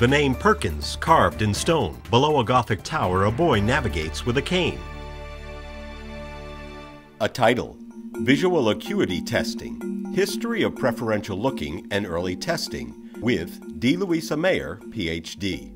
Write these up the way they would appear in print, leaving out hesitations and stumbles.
The name Perkins, carved in stone. Below a Gothic tower, a boy navigates with a cane. A title: Visual Acuity Testing, History of Preferential Looking and Early Testing, with D. Louisa Mayer, Ph.D.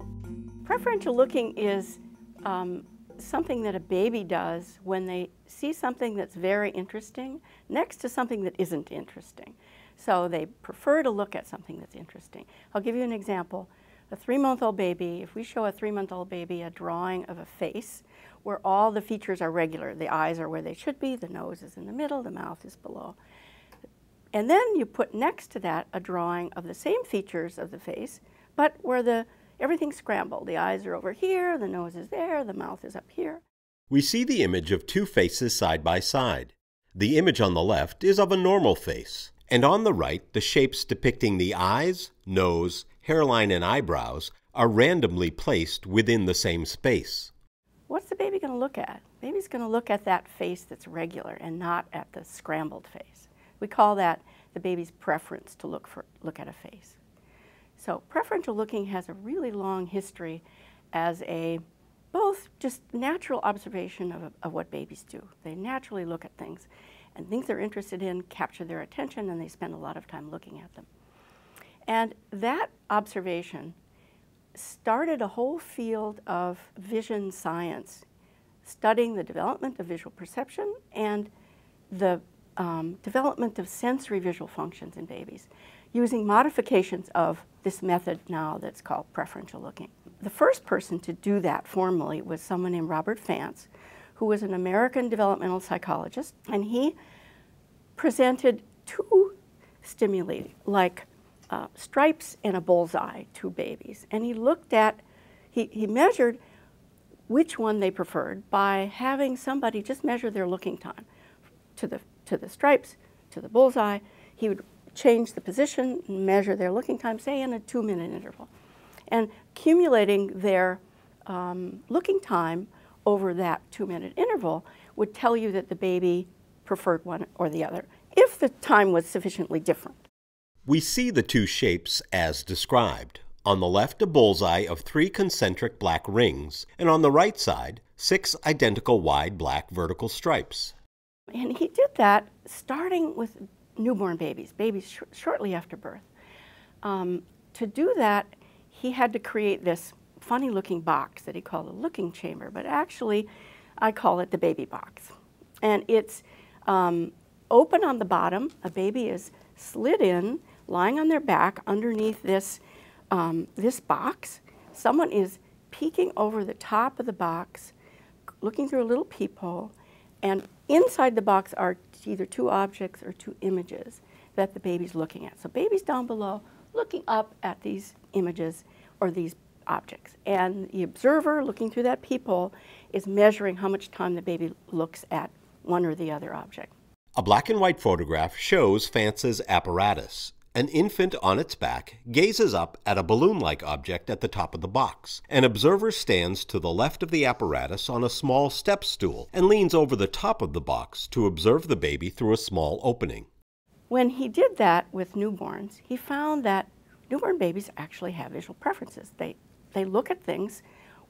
Preferential looking is something that a baby does when they see something that's very interesting next to something that isn't interesting. So they prefer to look at something that's interesting. I'll give you an example. A three-month-old baby, if we show a three-month-old baby a drawing of a face where all the features are regular, the eyes are where they should be, the nose is in the middle, the mouth is below. And then you put next to that a drawing of the same features of the face, but where everything's scrambled. The eyes are over here, the nose is there, the mouth is up here. We see the image of two faces side by side. The image on the left is of a normal face, and on the right, the shapes depicting the eyes, nose, hairline and eyebrows are randomly placed within the same space. What's the baby going to look at? The baby's going to look at that face that's regular and not at the scrambled face. We call that the baby's preference to look at a face. So preferential looking has a really long history as both just natural observation of what babies do. They naturally look at things, and things they're interested in capture their attention, and they spend a lot of time looking at them. And that observation started a whole field of vision science, studying the development of visual perception and the development of sensory visual functions in babies, using modifications of this method now that's called preferential looking. The first person to do that formally was someone named Robert Fantz, who was an American developmental psychologist, and he presented two stimuli, like stripes and a bullseye, to babies. And he looked at, he measured which one they preferred by having somebody just measure their looking time to the stripes, to the bullseye. He would change the position and measure their looking time, say in a 2-minute interval, and accumulating their looking time over that 2-minute interval would tell you that the baby preferred one or the other, if the time was sufficiently different. We see the two shapes as described. On the left, a bullseye of 3 concentric black rings, and on the right side, 6 identical wide black vertical stripes. And he did that starting with newborn babies, shortly after birth. To do that, he had to create this funny looking box that he called a looking chamber, but actually I call it the baby box. And it's open on the bottom. A baby is slid in, lying on their back underneath this, this box. Someone is peeking over the top of the box, looking through a little peephole, and inside the box are either 2 objects or 2 images that the baby's looking at. So baby's down below looking up at these images or these objects, and the observer looking through that peephole is measuring how much time the baby looks at one or the other object. A black and white photograph shows Fantz's apparatus. An infant on its back gazes up at a balloon-like object at the top of the box. An observer stands to the left of the apparatus on a small step stool and leans over the top of the box to observe the baby through a small opening. When he did that with newborns, he found that newborn babies actually have visual preferences. They look at things,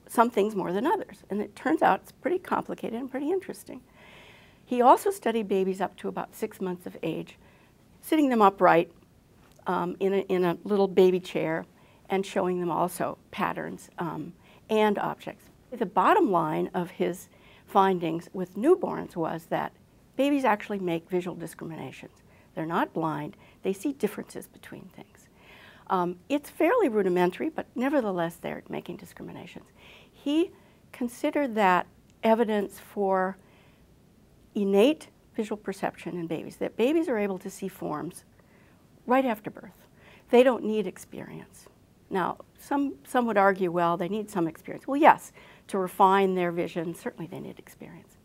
some things more than others. And it turns out it's pretty complicated and pretty interesting. He also studied babies up to about 6 months of age, sitting them upright in a little baby chair and showing them also patterns and objects. The bottom line of his findings with newborns was that babies actually make visual discriminations. They're not blind. They see differences between things. It's fairly rudimentary, but nevertheless they're making discriminations. He considered that evidence for innate visual perception in babies, that babies are able to see forms right after birth. They don't need experience. Now, some would argue, well, they need some experience. Well, yes, to refine their vision, certainly they need experience.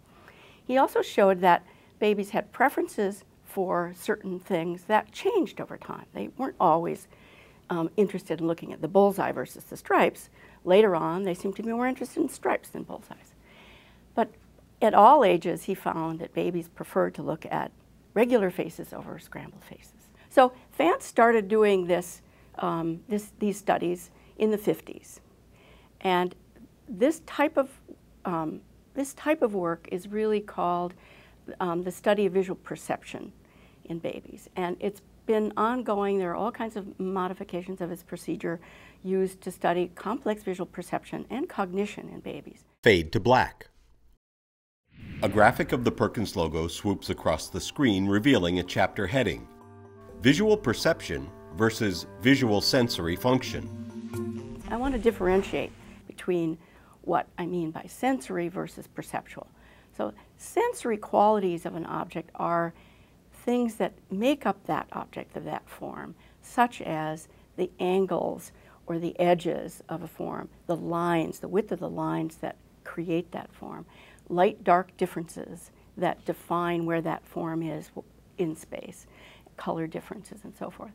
He also showed that babies had preferences for certain things that changed over time. They weren't always interested in looking at the bullseye versus the stripes. Later on, they seemed to be more interested in stripes than bullseyes. But at all ages, he found that babies preferred to look at regular faces over scrambled faces. So Fantz started doing these studies in the 50s. And this type of work is really called the study of visual perception in babies. And it's been ongoing. There are all kinds of modifications of its procedure used to study complex visual perception and cognition in babies. Fade to black. A graphic of the Perkins logo swoops across the screen, revealing a chapter heading, Visual Perception versus Visual Sensory Function. I want to differentiate between what I mean by sensory versus perceptual. So sensory qualities of an object are things that make up that object of that form, such as the angles or the edges of a form, the lines, the width of the lines that create that form, light-dark differences that define where that form is in space, color differences and so forth.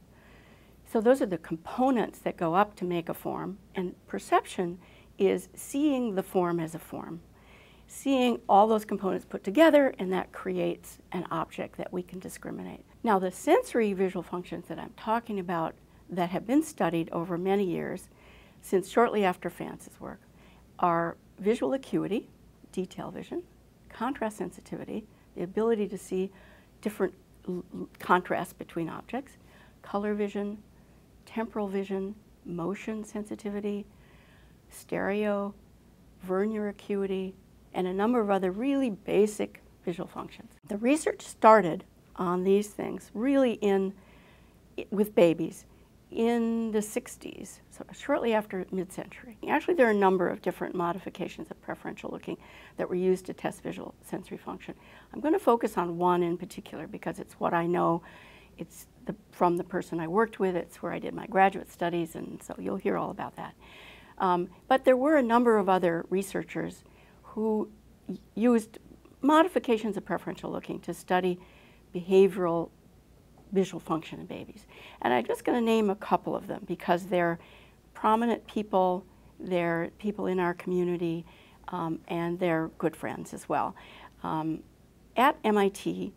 So those are the components that go up to make a form, and perception is seeing the form as a form, seeing all those components put together, and that creates an object that we can discriminate. Now the sensory visual functions that I'm talking about that have been studied over many years, since shortly after Fantz's work, are visual acuity, detail vision, contrast sensitivity, the ability to see different contrasts between objects, color vision, temporal vision, motion sensitivity, stereo, vernier acuity, and a number of other really basic visual functions. The research started on these things really with babies in the 60s, so shortly after mid-century. Actually, there are a number of different modifications of preferential looking that were used to test visual sensory function. I'm going to focus on one in particular because it's what I know. It's from the person I worked with. It's where I did my graduate studies, and so you'll hear all about that. But there were a number of other researchers who used modifications of preferential looking to study behavioral visual function in babies. And I'm just going to name a couple of them because they're prominent people, they're people in our community, and they're good friends as well. At MIT,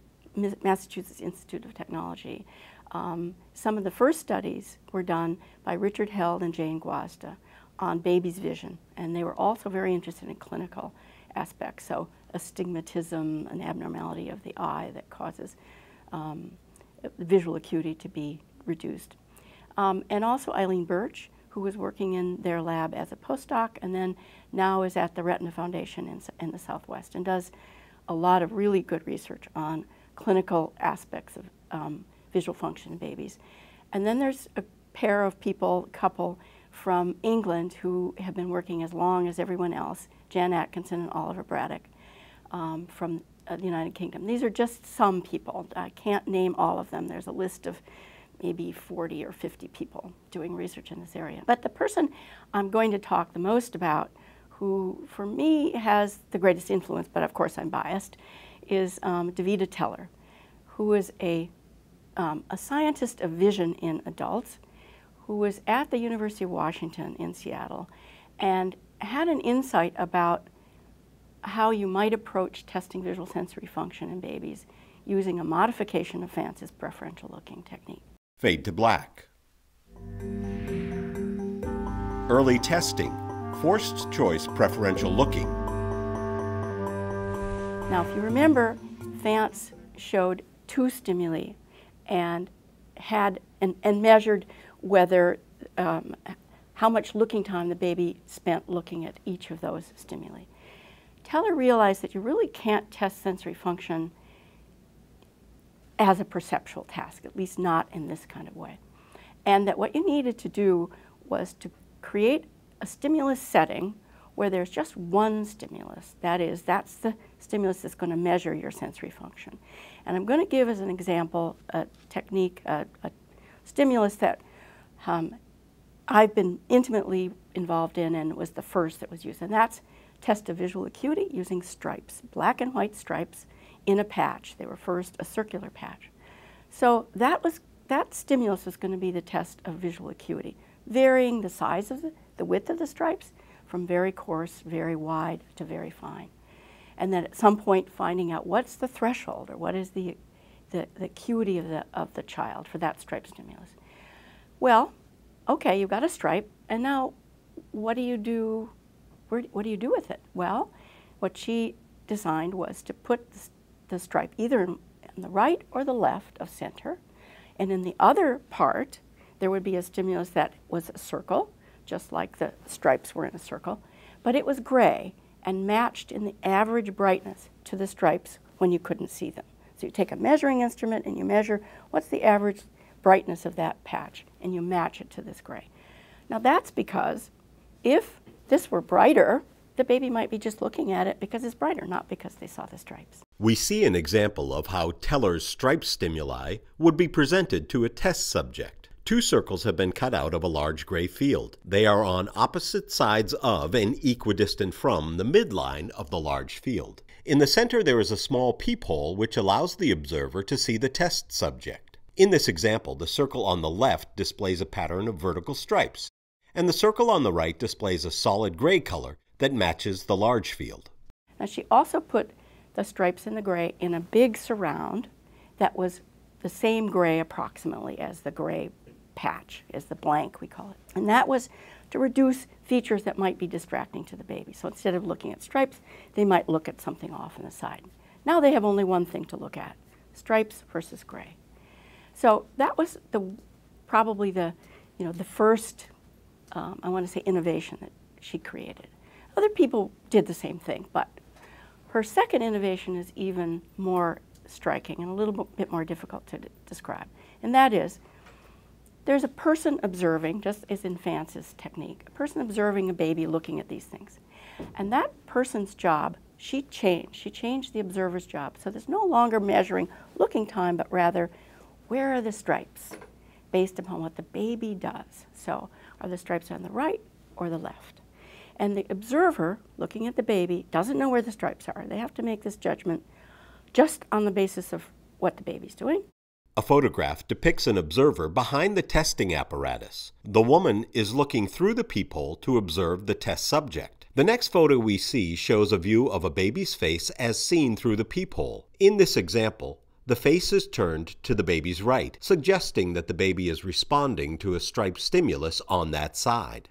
Massachusetts Institute of Technology, some of the first studies were done by Richard Held and Jane Gwazda on babies' vision, and they were also very interested in clinical aspects, so astigmatism, an abnormality of the eye that causes visual acuity to be reduced. And also Eileen Birch, who was working in their lab as a postdoc and then now is at the Retina Foundation in the Southwest and does a lot of really good research on clinical aspects of visual function in babies. And then there's a pair of people, couple, from England who have been working as long as everyone else, Jan Atkinson and Oliver Braddick from the United Kingdom. These are just some people. I can't name all of them. There's a list of maybe 40 or 50 people doing research in this area. But the person I'm going to talk the most about, who for me has the greatest influence, but of course I'm biased, is Davida Teller, who is a scientist of vision in adults, who was at the University of Washington in Seattle and had an insight about how you might approach testing visual sensory function in babies using a modification of Fantz's preferential looking technique. Fade to black. Early testing, forced choice preferential looking. Now, if you remember, Fantz showed two stimuli and measured whether how much looking time the baby spent looking at each of those stimuli. Teller realized that you really can't test sensory function as a perceptual task, at least not in this kind of way, and that what you needed to do was to create a stimulus setting where there's just one stimulus. That is, that's the stimulus that's going to measure your sensory function. And I'm going to give as an example a technique, a stimulus that I've been intimately involved in and was the first that was used, and that's test of visual acuity using stripes, black and white stripes in a patch. They were first a circular patch. So that stimulus was going to be the test of visual acuity, varying the size of the width of the stripes from very coarse, very wide to very fine. And then at some point finding out what's the threshold or what is the acuity of the child for that stripe stimulus. Well, okay, you've got a stripe, And now, what do you do? What do you do with it? Well, what she designed was to put the stripe either in the right or the left of center, and in the other part, there would be a stimulus that was a circle, just like the stripes were in a circle, but it was gray and matched in the average brightness to the stripes when you couldn't see them. So you take a measuring instrument and you measure what's the average brightness of that patch, and you match it to this gray. Now that's because if this were brighter, the baby might be just looking at it because it's brighter, not because they saw the stripes. We see an example of how Teller's stripe stimuli would be presented to a test subject. Two circles have been cut out of a large gray field. They are on opposite sides of and equidistant from the midline of the large field. In the center there is a small peephole which allows the observer to see the test subject. In this example, the circle on the left displays a pattern of vertical stripes, and the circle on the right displays a solid gray color that matches the large field. Now she also put the stripes in the gray in a big surround that was the same gray approximately as the gray patch, as the blank we call it. And that was to reduce features that might be distracting to the baby. So instead of looking at stripes, they might look at something off on the side. Now they have only one thing to look at, stripes versus gray. So that was probably the, the first, I want to say, innovation that she created. Other people did the same thing, but her second innovation is even more striking and a little bit more difficult to describe. And that is, there's a person observing, just as in Fantz's technique, a person observing a baby looking at these things. And that person's job, she changed. She changed the observer's job. So there's no longer measuring looking time, but rather, where are the stripes based upon what the baby does? So are the stripes on the right or the left? And the observer, looking at the baby, doesn't know where the stripes are. They have to make this judgment just on the basis of what the baby's doing. A photograph depicts an observer behind the testing apparatus. The woman is looking through the peephole to observe the test subject. The next photo we see shows a view of a baby's face as seen through the peephole. In this example, the face is turned to the baby's right, suggesting that the baby is responding to a striped stimulus on that side.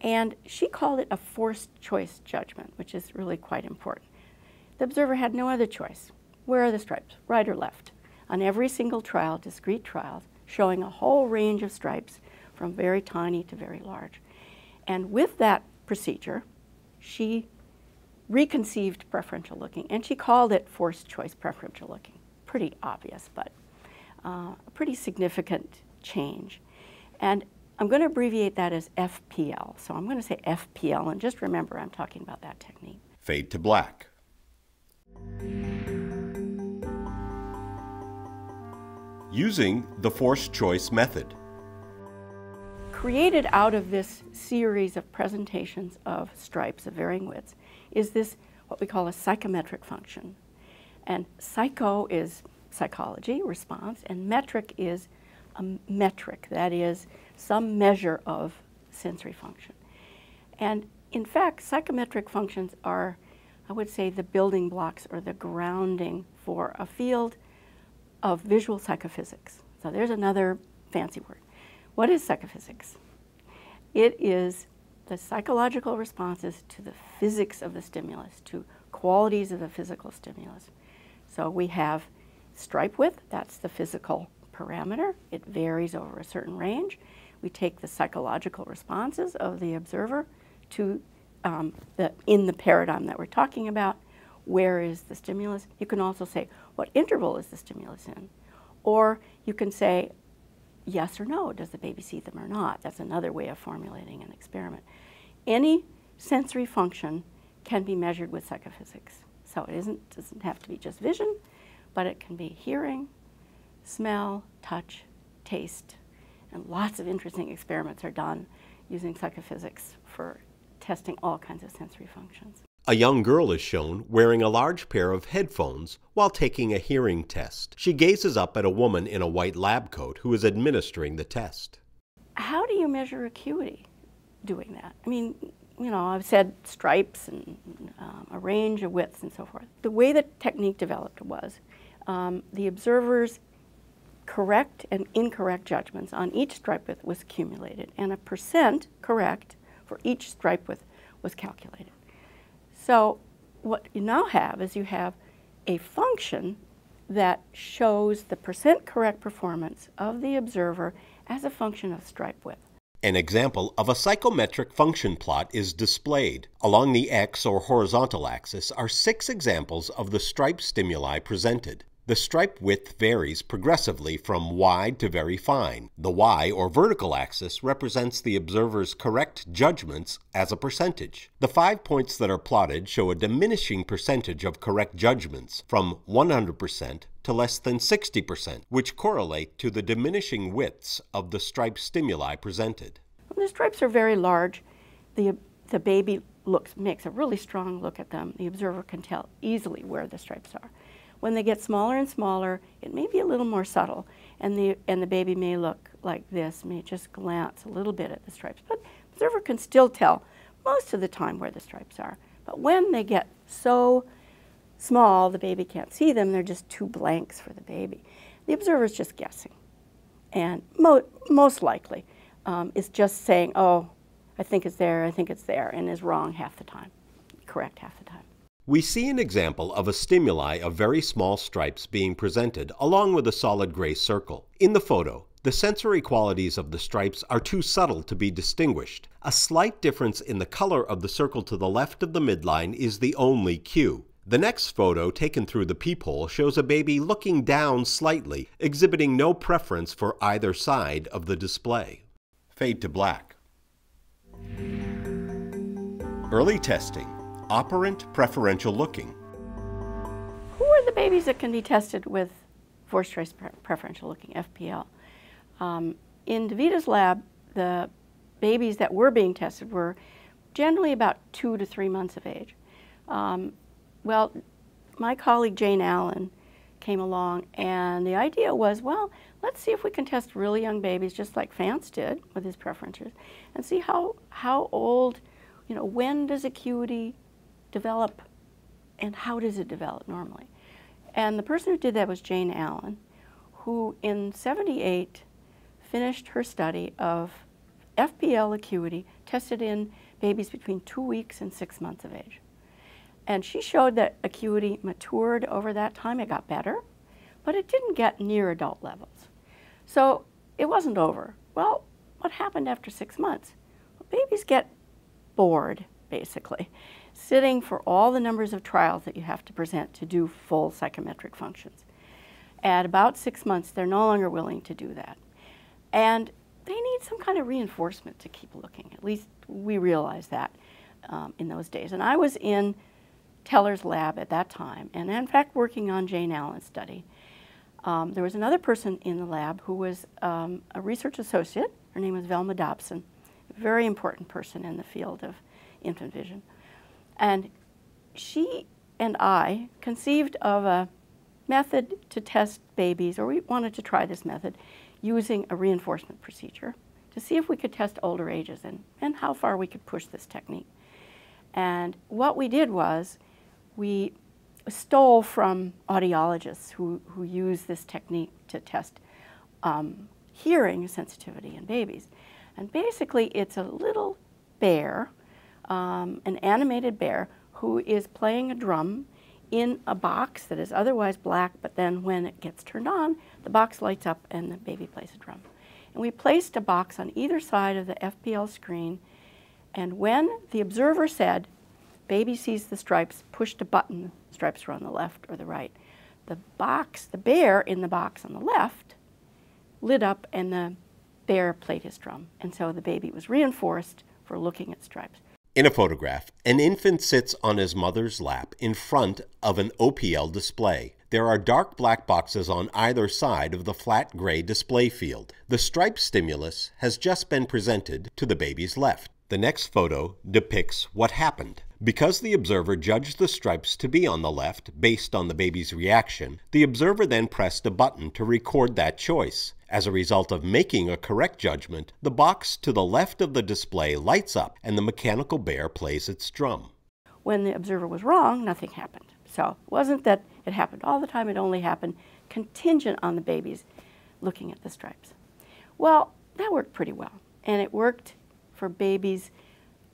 And she called it a forced choice judgment, which is really quite important. The observer had no other choice. Where are the stripes, right or left? On every single trial, discrete trials, showing a whole range of stripes from very tiny to very large. And with that procedure, she reconceived preferential looking, and she called it forced choice preferential looking. Pretty obvious, but a pretty significant change. And I'm going to abbreviate that as FPL, so I'm going to say FPL, and just remember I'm talking about that technique. Fade to black. Using the forced choice method. Created out of this series of presentations of stripes of varying widths is this, what we call a psychometric function. And psycho is psychology, response, and metric is a metric, that is, some measure of sensory function. And in fact, psychometric functions are, I would say, the building blocks or the grounding for a field of visual psychophysics. So there's another fancy word. What is psychophysics? It is the psychological responses to the physics of the stimulus, to qualities of the physical stimulus. So we have stripe width, that's the physical parameter. It varies over a certain range. We take the psychological responses of the observer to in the paradigm that we're talking about. Where is the stimulus? You can also say, what interval is the stimulus in? Or you can say, yes or no, does the baby see them or not? That's another way of formulating an experiment. Any sensory function can be measured with psychophysics. So it doesn't have to be just vision, but it can be hearing, smell, touch, taste, and lots of interesting experiments are done using psychophysics for testing all kinds of sensory functions. A young girl is shown wearing a large pair of headphones while taking a hearing test. She gazes up at a woman in a white lab coat who is administering the test. How do you measure acuity doing that? I mean, I've said stripes and a range of widths and so forth. The way the technique developed was the observer's correct and incorrect judgments on each stripe width was accumulated, and a percent correct for each stripe width was calculated. So what you now have is you have a function that shows the percent correct performance of the observer as a function of stripe width. An example of a psychometric function plot is displayed. Along the x or horizontal axis are 6 examples of the stripe stimuli presented. The stripe width varies progressively from wide to very fine. The y or vertical axis represents the observer's correct judgments as a percentage. The 5 points that are plotted show a diminishing percentage of correct judgments from 100% to less than 60%, which correlate to the diminishing widths of the stripe stimuli presented. When the stripes are very large, the baby makes a really strong look at them. The observer can tell easily where the stripes are. When they get smaller and smaller, it may be a little more subtle, and the baby may look like this, may just glance a little bit at the stripes. But the observer can still tell most of the time where the stripes are. But when they get so small the baby can't see them, they're just 2 blanks for the baby. The observer's just guessing, and most likely is just saying, oh, I think it's there, and is wrong half the time, correct half the time. We see an example of a stimuli of very small stripes being presented along with a solid gray circle. In the photo, the sensory qualities of the stripes are too subtle to be distinguished. A slight difference in the color of the circle to the left of the midline is the only cue. The next photo, taken through the peephole, shows a baby looking down slightly, exhibiting no preference for either side of the display. Fade to black. Early testing. Operant preferential looking. Who are the babies that can be tested with forced choice preferential looking, FPL? In Davida's lab, the babies that were being tested were generally about 2 to 3 months of age. Well, my colleague Jane Allen came along, and the idea was, well, let's see if we can test really young babies, just like Fantz did with his preferences, and see how old, you know, when does acuity develop, and how does it develop normally? And the person who did that was Jane Allen, who in '78 finished her study of FPL acuity tested in babies between 2 weeks and 6 months of age. And she showed that acuity matured over that time. It got better, but it didn't get near adult levels. So it wasn't over. Well, what happened after 6 months? Well, babies get bored, basically, sitting for all the numbers of trials that you have to present to do full psychometric functions. At about 6 months, they're no longer willing to do that. And they need some kind of reinforcement to keep looking. At least we realized that in those days. And I was in Teller's lab at that time, and in fact working on Jane Allen's study. There was another person in the lab who was a research associate. Her name was Velma Dobson, a very important person in the field of infant vision. And she and I conceived of a method to test babies, or we wanted to try this method, using a reinforcement procedure to see if we could test older ages and how far we could push this technique. And what we did was we stole from audiologists who use this technique to test hearing sensitivity in babies. And basically it's a little bear, an animated bear, who is playing a drum in a box that is otherwise black, but then when it gets turned on, the box lights up and the baby plays a drum. And we placed a box on either side of the FPL screen, and when the observer said, baby sees the stripes, pushed a button, stripes were on the left or the right, the box, the bear in the box on the left lit up and the bear played his drum. And so the baby was reinforced for looking at stripes. In a photograph, an infant sits on his mother's lap in front of an OPL display. There are dark black boxes on either side of the flat gray display field. The stripe stimulus has just been presented to the baby's left. The next photo depicts what happened. Because the observer judged the stripes to be on the left based on the baby's reaction, the observer then pressed a button to record that choice. As a result of making a correct judgment, the box to the left of the display lights up and the mechanical bear plays its drum. When the observer was wrong, nothing happened. So it wasn't that it happened all the time, it only happened contingent on the baby's looking at the stripes. Well, that worked pretty well, and it worked for babies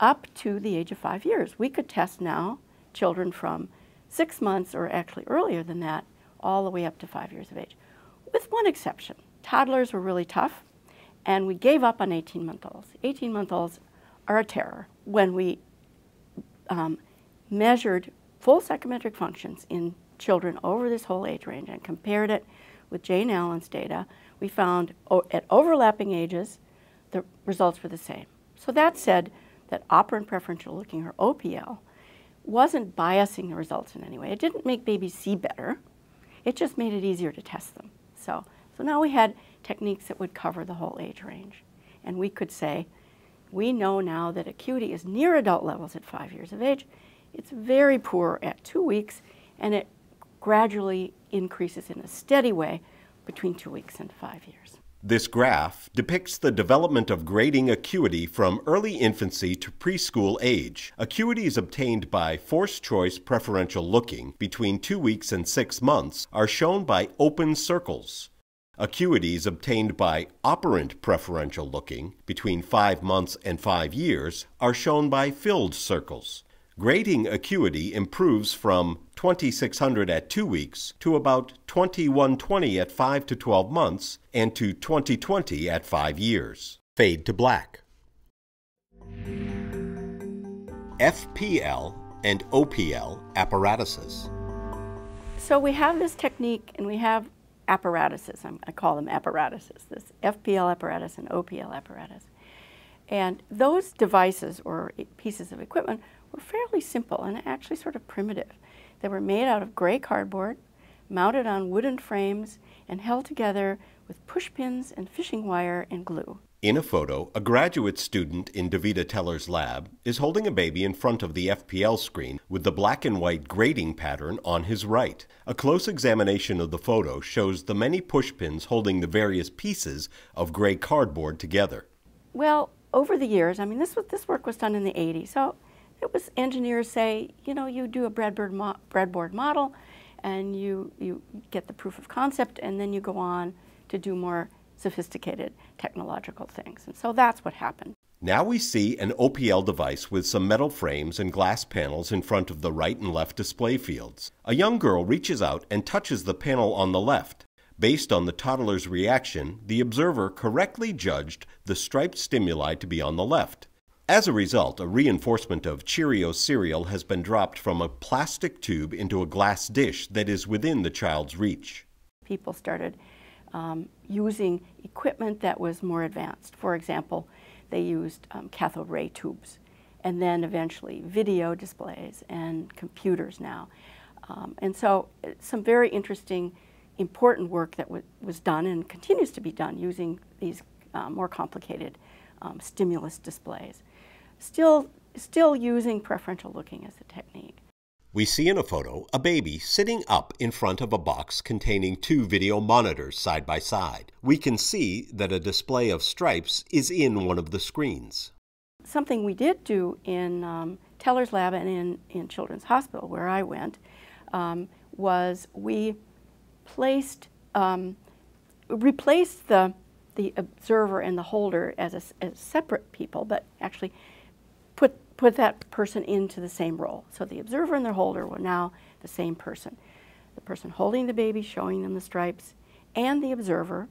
up to the age of 5 years. We could test now children from 6 months, or actually earlier than that, all the way up to 5 years of age, with one exception. Toddlers were really tough, and we gave up on 18-month-olds. 18-month-olds are a terror. When we measured full psychometric functions in children over this whole age range and compared it with Jane Allen's data, we found at overlapping ages, the results were the same. So that said that operant preferential looking, or OPL, wasn't biasing the results in any way. It didn't make babies see better. It just made it easier to test them. So now we had techniques that would cover the whole age range. And we could say, we know now that acuity is near adult levels at 5 years of age. It's very poor at 2 weeks, and it gradually increases in a steady way between 2 weeks and 5 years. This graph depicts the development of grading acuity from early infancy to preschool age. Acuities obtained by forced choice preferential looking between 2 weeks and 6 months are shown by open circles. Acuities obtained by operant preferential looking between 5 months and 5 years are shown by filled circles. Grading acuity improves from 2600 at 2 weeks to about 2120 at 5 to 12 months and to 2020 at 5 years. Fade to black. FPL and OPL apparatuses. So we have this technique and we have apparatuses. I call them apparatuses, this FPL apparatus and OPL apparatus. And those devices or pieces of equipment were fairly simple and actually sort of primitive. They were made out of gray cardboard, mounted on wooden frames, and held together with push pins and fishing wire and glue. In a photo, a graduate student in Davida Teller's lab is holding a baby in front of the FPL screen with the black and white grading pattern on his right. A close examination of the photo shows the many push pins holding the various pieces of gray cardboard together. Well, over the years, I mean, this work was done in the 80s, so it was engineers say, you know, you do a breadboard model and you get the proof of concept, and then you go on to do more sophisticated technological things. And so that's what happened. Now we see an OPL device with some metal frames and glass panels in front of the right and left display fields. A young girl reaches out and touches the panel on the left. Based on the toddler's reaction, the observer correctly judged the striped stimuli to be on the left. As a result, a reinforcement of Cheerio cereal has been dropped from a plastic tube into a glass dish that is within the child's reach. People started using equipment that was more advanced. For example, they used cathode ray tubes, and then eventually video displays and computers now. And so some very interesting, important work that was done and continues to be done using these more complicated stimulus displays. Still using preferential looking as a technique. We see in a photo a baby sitting up in front of a box containing two video monitors side by side. We can see that a display of stripes is in one of the screens. Something we did do in Teller's lab and in Children's Hospital, where I went, was we placed, replaced the observer and the holder as separate people, but actually put that person into the same role. So the observer and the holder were now the same person. The person holding the baby, showing them the stripes, and the observer.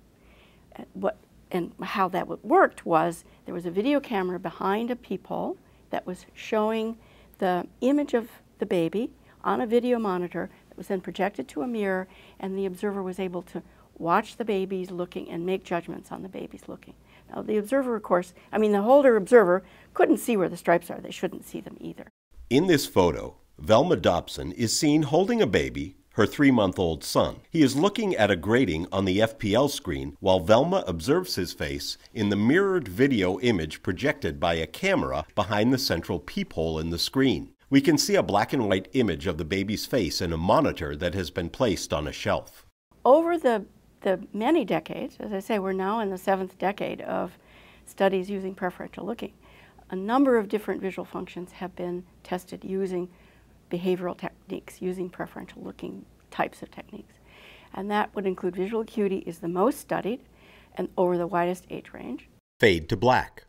And how that worked was there was a video camera behind a peephole that was showing the image of the baby on a video monitor that was then projected to a mirror, and the observer was able to watch the babies looking and make judgments on the babies looking. Now the observer, of course, I mean the holder observer couldn't see where the stripes are. They shouldn't see them either. In this photo, Velma Dobson is seen holding a baby, her 3-month-old son. He is looking at a grating on the FPL screen while Velma observes his face in the mirrored video image projected by a camera behind the central peephole in the screen. We can see a black and white image of the baby's face in a monitor that has been placed on a shelf. Over the many decades, as I say, we're now in the 7th decade of studies using preferential looking. A number of different visual functions have been tested using behavioral techniques, using preferential looking types of techniques. and that would include visual acuity is the most studied and over the widest age range. Fade to black.